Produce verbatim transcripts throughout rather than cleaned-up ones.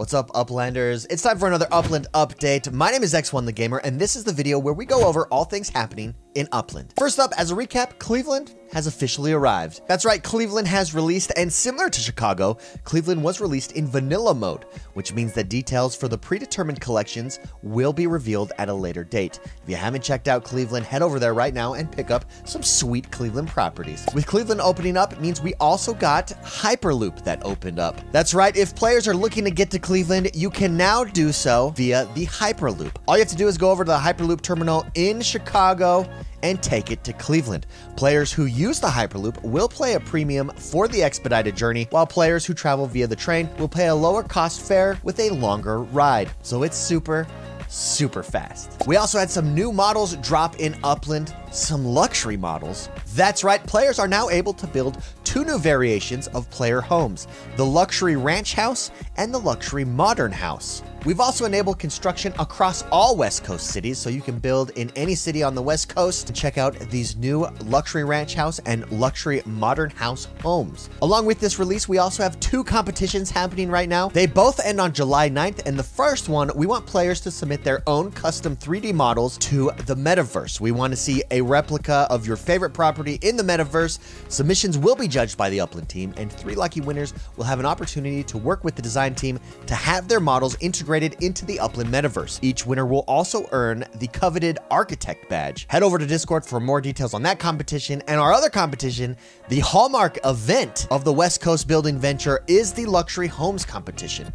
What's up, Uplanders? It's time for another Upland update. My name is X one the Gamer, and this is the video where we go over all things happening in Upland. First up, as a recap, Cleveland has officially arrived. That's right, Cleveland has released, and similar to Chicago, Cleveland was released in vanilla mode, which means that details for the predetermined collections will be revealed at a later date. If you haven't checked out Cleveland, head over there right now and pick up some sweet Cleveland properties. With Cleveland opening up, it means we also got Hyperloop that opened up. That's right, if players are looking to get to Cleveland, you can now do so via the Hyperloop. All you have to do is go over to the Hyperloop terminal in Chicago and take it to Cleveland. Players who use the Hyperloop will pay a premium for the expedited journey, while players who travel via the train will pay a lower cost fare with a longer ride. So it's super, super fast. We also had some new models drop in Upland, some luxury models. That's right, players are now able to build two new variations of player homes, the luxury ranch house and the luxury modern house. We've also enabled construction across all West Coast cities, so you can build in any city on the West Coast and check out these new luxury ranch house and luxury modern house homes. Along with this release, we also have two competitions happening right now. They both end on July ninth, and the first one, we want players to submit their own custom three D models to the metaverse. We want to see a replica of your favorite property in the metaverse. Submissions will be judged by the Upland team, and three lucky winners will have an opportunity to work with the design team to have their models integrated into the Upland metaverse. Each winner will also earn the coveted Architect Badge. Head over to Discord for more details on that competition. And our other competition, the hallmark event of the West Coast building venture, is the Luxury Homes Competition.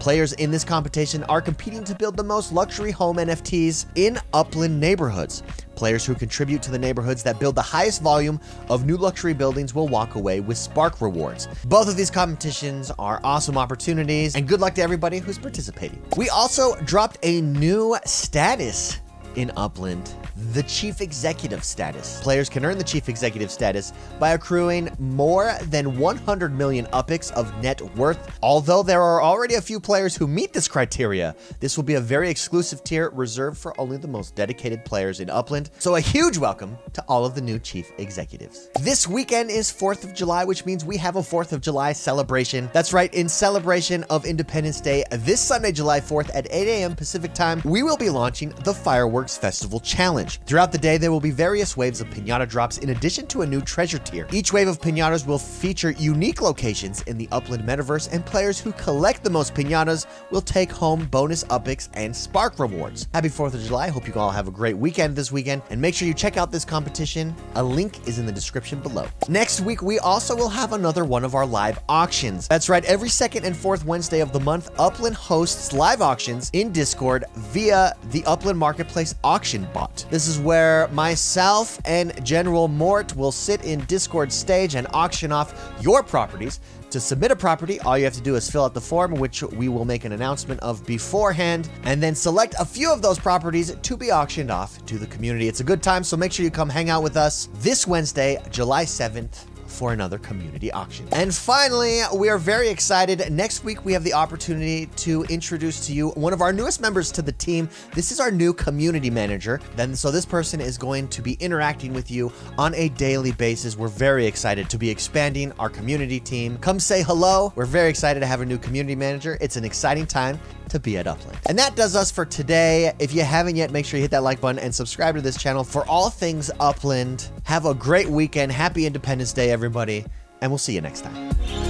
Players in this competition are competing to build the most luxury home N F Ts in Upland neighborhoods. Players who contribute to the neighborhoods that build the highest volume of new luxury buildings will walk away with Spark rewards. Both of these competitions are awesome opportunities, and good luck to everybody who's participating. We also dropped a new status in Upland, the Chief Executive status. Players can earn the Chief Executive status by accruing more than one hundred million U P X of net worth. Although there are already a few players who meet this criteria, this will be a very exclusive tier reserved for only the most dedicated players in Upland. So a huge welcome to all of the new Chief Executives. This weekend is fourth of July, which means we have a fourth of July celebration. That's right, in celebration of Independence Day, this Sunday, July fourth at eight A M Pacific time, we will be launching the Fireworks Festival Challenge. Throughout the day, there will be various waves of piñata drops in addition to a new treasure tier. Each wave of piñatas will feature unique locations in the Upland metaverse, and players who collect the most piñatas will take home bonus U P X and Spark rewards. Happy fourth of July. Hope you all have a great weekend this weekend, and make sure you check out this competition. A link is in the description below. Next week, we also will have another one of our live auctions. That's right. Every second and fourth Wednesday of the month, Upland hosts live auctions in Discord via the Upland Marketplace auction bot. This is where myself and General Mort will sit in Discord stage and auction off your properties. To submit a property, all you have to do is fill out the form, which we will make an announcement of beforehand, and then select a few of those properties to be auctioned off to the community. It's a good time, so make sure you come hang out with us this Wednesday, July seventh, for another community auction. And finally, we are very excited. Next week, we have the opportunity to introduce to you one of our newest members to the team. This is our new community manager. Then, so this person is going to be interacting with you on a daily basis. We're very excited to be expanding our community team. Come say hello. We're very excited to have a new community manager. It's an exciting time to be at Upland. And that does us for today. If you haven't yet, make sure you hit that like button and subscribe to this channel for all things Upland. Have a great weekend. Happy Independence Day, everybody, and we'll see you next time.